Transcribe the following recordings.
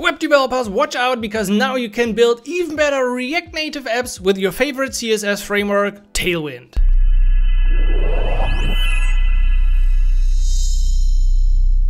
Web developers, watch out, because now you can build even better React Native apps with your favorite CSS framework, Tailwind.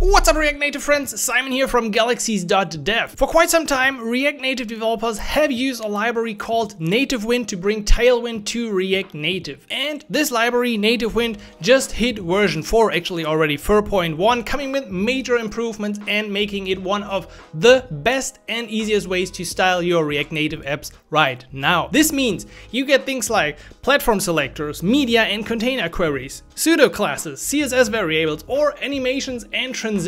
What's up, React Native friends? Simon here from galaxies.dev. For quite some time, React Native developers have used a library called NativeWind to bring Tailwind to React Native. And this library, NativeWind, just hit version 4, actually already 4.1, coming with major improvements and making it one of the best and easiest ways to style your React Native apps right now. This means you get things like platform selectors, media and container queries, pseudo classes, CSS variables, or animations and transitions.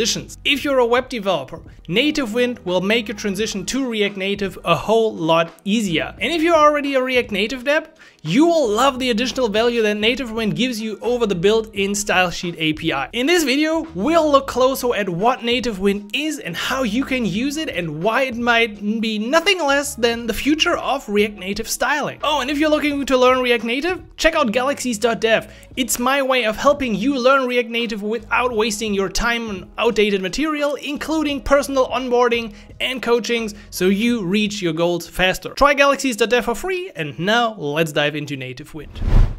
If you're a web developer, NativeWind will make your transition to React Native a whole lot easier. And if you're already a React Native dev, you will love the additional value that NativeWind gives you over the built-in Stylesheet API. In this video, we'll look closer at what NativeWind is and how you can use it and why it might be nothing less than the future of React Native styling. Oh, and if you're looking to learn React Native, check out galaxies.dev. It's my way of helping you learn React Native without wasting your time on outdated material, including personal onboarding and coachings, so you reach your goals faster. Try galaxies.dev for free, and now let's dive into NativeWind.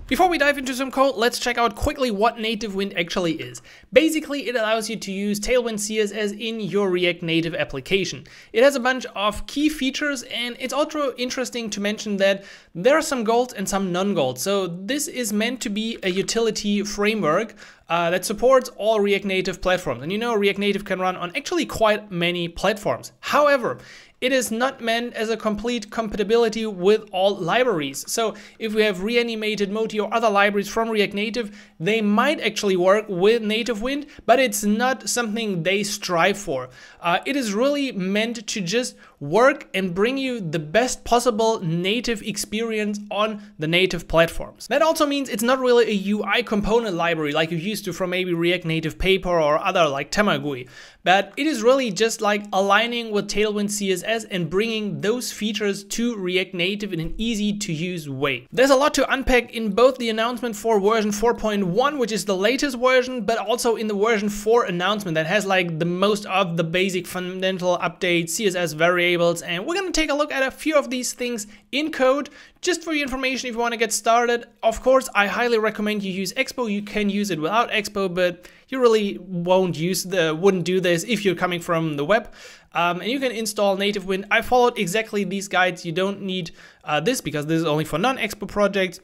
Before we dive into some code, let's check out quickly what NativeWind actually is. Basically, it allows you to use Tailwind CSS in your React Native application. It has a bunch of key features, and it's also interesting to mention that there are some gold and some non-gold. So this is meant to be a utility framework that supports all React Native platforms. And you know, React Native can run on actually quite many platforms. However, it is not meant as a complete compatibility with all libraries. So if we have reanimated Moti or other libraries from React Native, they might actually work with NativeWind, but it's not something they strive for. It is really meant to just work and bring you the best possible native experience on the native platforms. That also means it's not really a UI component library like you used to from maybe React Native Paper or other like Tamagui, but it is really just like aligning with Tailwind CSS and bringing those features to React Native in an easy to use way. There's a lot to unpack in both the announcement for version 4.1, which is the latest version, but also in the version 4 announcement that has like the most of the basic fundamental updates, CSS variables, and we're gonna take a look at a few of these things in code. Just for your information, if you wanna get started, of course, I highly recommend you use Expo. You can use it without Expo, but you really wouldn't do this if you're coming from the web. And you can install NativeWind. I followed exactly these guides. You don't need this because this is only for non-Expo projects.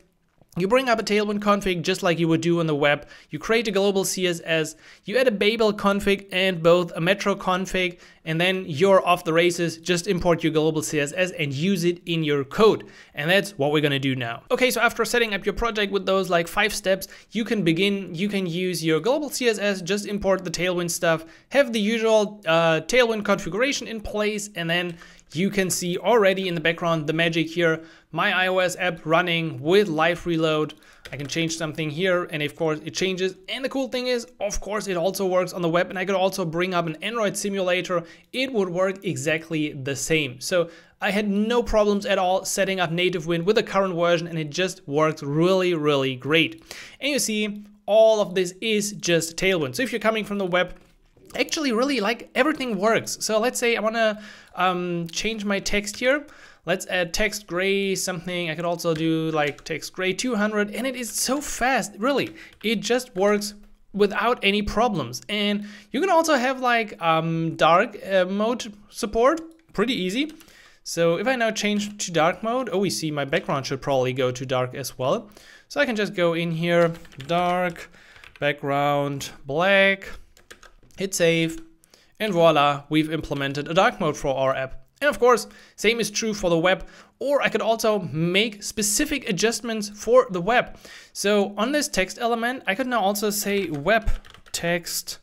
You bring up a Tailwind config just like you would do on the web. You create a global CSS. You add a Babel config and both a Metro config, and then you're off the races. Just import your global CSS and use it in your code. And that's what we're gonna do now. Okay, so after setting up your project with those like 5 steps, you can begin. You can use your global CSS, just import the Tailwind stuff, have the usual Tailwind configuration in place, and then you can see already in the background the magic here, my iOS app running with live reload. I can change something here and of course it changes. And the cool thing is, of course, it also works on the web, and I could also bring up an Android simulator. It would work exactly the same. So I had no problems at all setting up NativeWind with the current version, and it just works really, really great. And you see, all of this is just Tailwind. So if you're coming from the web, actually really like everything works. So let's say I wanna change my text here. Let's add text gray something. I could also do like text gray 200, and it is so fast, really. It just works without any problems. And you can also have like dark mode support, pretty easy. So if I now change to dark mode, oh, we see my background should probably go to dark as well. So I can just go in here, dark, background, black, hit save, and voila, we've implemented a dark mode for our app. And of course, same is true for the web, or I could also make specific adjustments for the web. So on this text element, I could now also say web text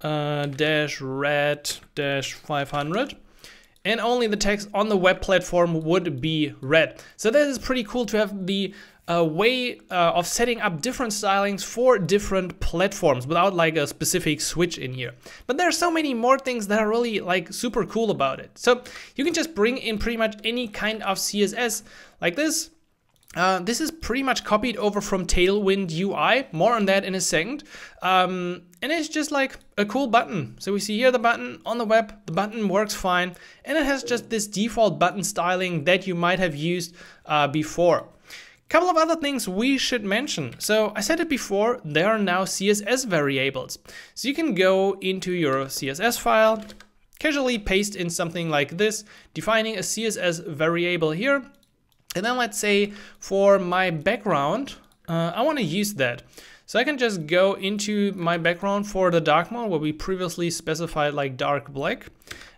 dash red dash 500. And only the text on the web platform would be red. So this is pretty cool to have the way of setting up different stylings for different platforms without like a specific switch in here. But there are so many more things that are really like super cool about it. So you can just bring in pretty much any kind of CSS like this. This is pretty much copied over from Tailwind UI, more on that in a second. And it's just like a cool button. So we see here the button on the web, the button works fine, and it has just this default button styling that you might have used before. Couple of other things we should mention. So I said it before, there are now CSS variables. So you can go into your CSS file, casually paste in something like this, defining a CSS variable here. And then let's say for my background, I want to use that. So I can just go into my background for the dark mode where we previously specified like dark black.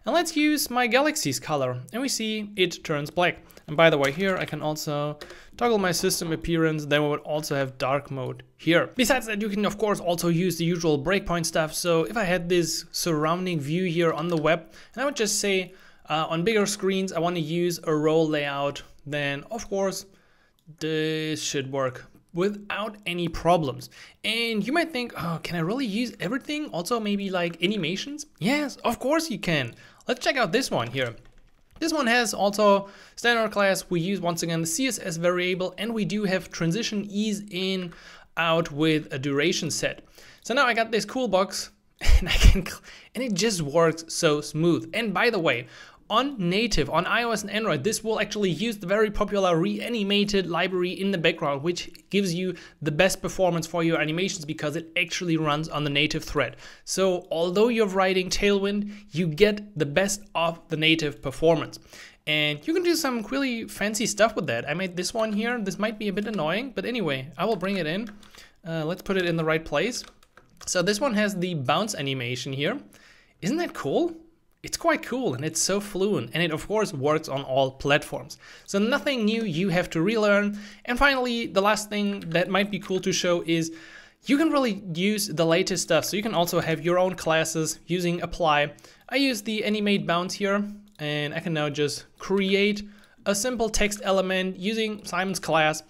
And let's use my galaxy's color. And we see it turns black. And by the way, here I can also toggle my system appearance, then we would also have dark mode here. Besides that, you can of course also use the usual breakpoint stuff. So if I had this surrounding view here on the web, and I would just say on bigger screens, I want to use a row layout, then of course this should work without any problems. And you might think, oh, can I really use everything? Also maybe like animations? Yes, of course you can. Let's check out this one here. This one has also standard class. We use once again the CSS variable, and we do have transition ease in out with a duration set. So now I got this cool box, and it just works so smooth. And by the way, on native, on iOS and Android, this will actually use the very popular reanimated library in the background, which gives you the best performance for your animations because it actually runs on the native thread. So although you're writing Tailwind, you get the best of the native performance. And you can do some really fancy stuff with that. I made this one here. This might be a bit annoying, but anyway, I will bring it in. Let's put it in the right place. So this one has the bounce animation here. Isn't that cool? It's quite cool, and it's so fluent, and it of course works on all platforms. So nothing new you have to relearn. And finally, the last thing that might be cool to show is you can really use the latest stuff. So you can also have your own classes using apply. I use the animate bounce here, and I can now just create a simple text element using Simon's class.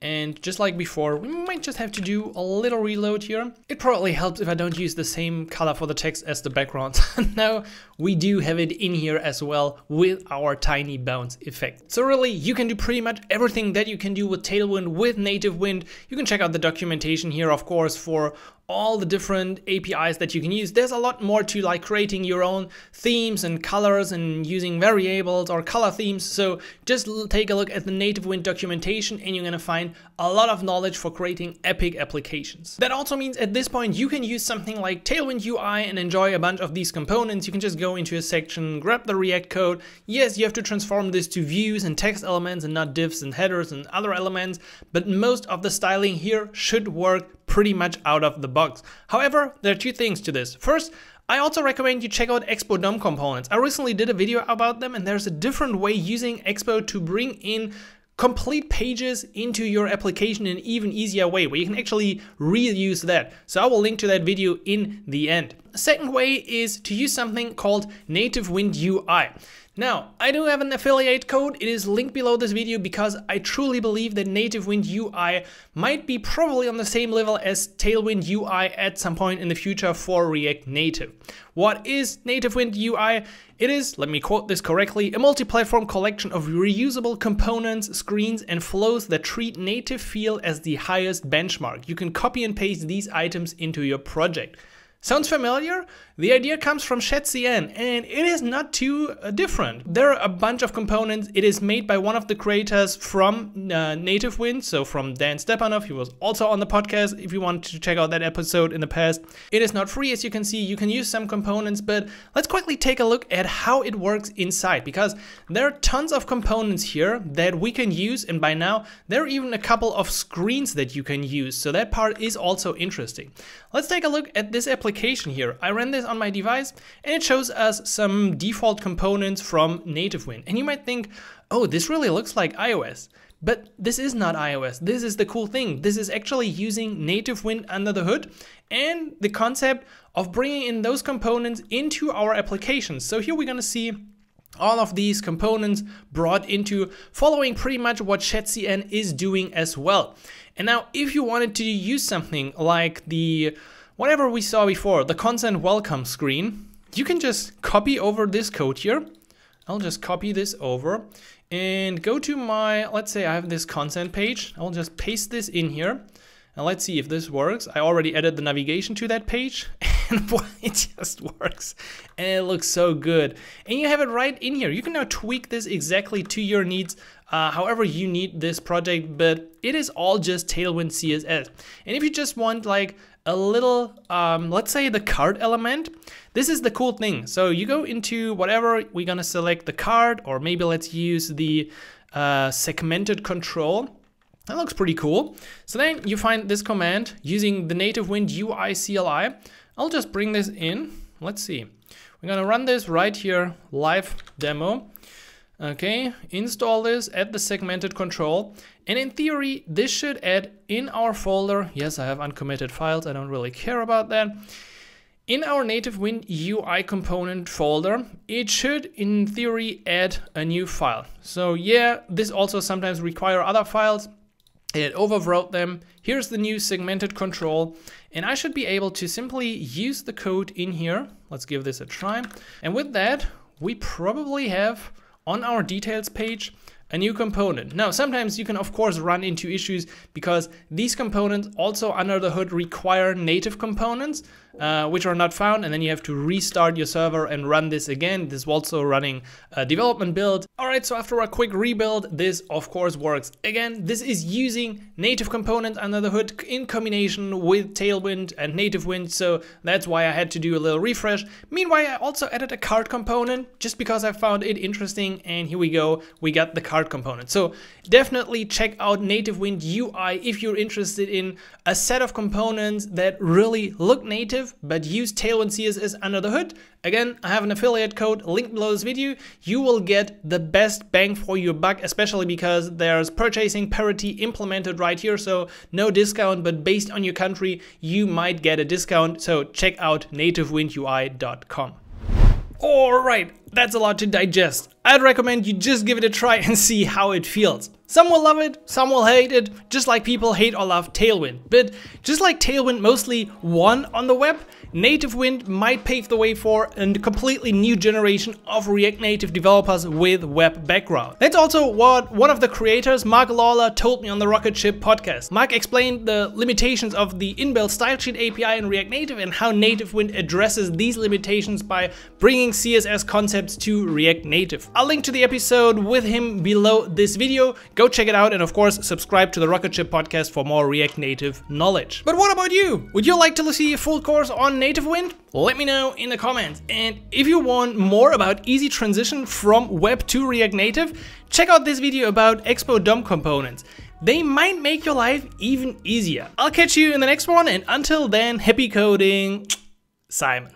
And just like before, we might just have to do a little reload here. It probably helps if I don't use the same color for the text as the background. Now we do have it in here as well with our tiny bounce effect. So really, you can do pretty much everything that you can do with Tailwind with NativeWind. You can check out the documentation here, of course, for all the different APIs that you can use. There's a lot more to like creating your own themes and colors and using variables or color themes. So just take a look at the NativeWind documentation, and you're gonna find a lot of knowledge for creating epic applications. That also means at this point you can use something like Tailwind UI and enjoy a bunch of these components. You can just go into a section, grab the React code. Yes, you have to transform this to views and text elements and not divs and headers and other elements, but most of the styling here should work pretty much out of the box. However, there are two things to this. First, I also recommend you check out Expo DOM components. I recently did a video about them, and there's a different way using Expo to bring in complete pages into your application in an even easier way, where you can actually reuse that. So I will link to that video in the end. The second way is to use something called NativeWind UI. Now, I do have an affiliate code. It is linked below this video because I truly believe that NativeWind UI might be probably on the same level as Tailwind UI at some point in the future for React Native. What is NativeWind UI? It is, let me quote this correctly, a multi-platform collection of reusable components, screens, and flows that treat native feel as the highest benchmark. You can copy and paste these items into your project. Sounds familiar? The idea comes from ShadCN, and it is not too different. There are a bunch of components. It is made by one of the creators from NativeWind, so from Dan Stepanov. He was also on the podcast if you want to check out that episode in the past. It is not free, as you can see. You can use some components, but let's quickly take a look at how it works inside, because there are tons of components here that we can use, and by now there are even a couple of screens that you can use, so that part is also interesting. Let's take a look at this application. Here. I ran this on my device, and it shows us some default components from NativeWind. And you might think, oh, this really looks like iOS. But this is not iOS. This is the cool thing. This is actually using NativeWind under the hood and the concept of bringing in those components into our applications. So here we're going to see all of these components brought into, following pretty much what ShadCN is doing as well. And now if you wanted to use something like the whatever we saw before, the consent welcome screen, you can just copy over this code here I'll just copy this over and go to my, let's say I have this consent page. I'll just paste this in here. And let's see if this works. I already added the navigation to that page and boy, it just works. And it looks so good. And you have it right in here. You can now tweak this exactly to your needs, however you need this project, but it is all just Tailwind CSS. And if you just want like a little, let's say the card element, this is the cool thing. So you go into whatever, we're gonna select the card, or maybe let's use the segmented control. That looks pretty cool. So then you find this command using the NativeWind UI CLI. I'll just bring this in. Let's see. We're gonna run this right here, live demo. Okay, install this, add the segmented control. And in theory, this should add in our folder. Yes, I have uncommitted files. I don't really care about that. In our NativeWind UI component folder, it should, in theory, add a new file. So yeah, this also sometimes requires other files. It overwrote them. Here's the new segmented control. And I should be able to simply use the code in here. Let's give this a try. And with that, we probably have on our details page a new component. Now, sometimes you can of course run into issues because these components also under the hood require native components, which are not found, and then you have to restart your server and run this again. This is also running a development build. All right, so after a quick rebuild, this of course works. Again, this is using native components under the hood in combination with Tailwind and NativeWind, so that's why I had to do a little refresh. Meanwhile, I also added a card component just because I found it interesting, and here we go, we got the card component. So definitely check out NativeWind UI if you're interested in a set of components that really look native, but use Tailwind CSS under the hood. Again, I have an affiliate code linked below this video. You will get the best bang for your buck, especially because there's purchasing parity implemented right here. So no discount, but based on your country, you might get a discount. So check out nativewindui.com. All right, that's a lot to digest. I'd recommend you just give it a try and see how it feels. Some will love it, some will hate it, just like people hate or love Tailwind. But just like Tailwind mostly won on the web, NativeWind might pave the way for a completely new generation of React Native developers with web background. That's also what one of the creators, Mark Lawlor, told me on the Rocketship podcast. Mark explained the limitations of the inbuilt stylesheet API in React Native and how NativeWind addresses these limitations by bringing CSS concepts to React Native. I'll link to the episode with him below this video. Go check it out and of course subscribe to the Rocketship podcast for more React Native knowledge. But what about you? Would you like to see a full course on NativeWind? Let me know in the comments. And if you want more about easy transition from web to React Native, check out this video about Expo DOM components. They might make your life even easier. I'll catch you in the next one, and until then, happy coding, Simon.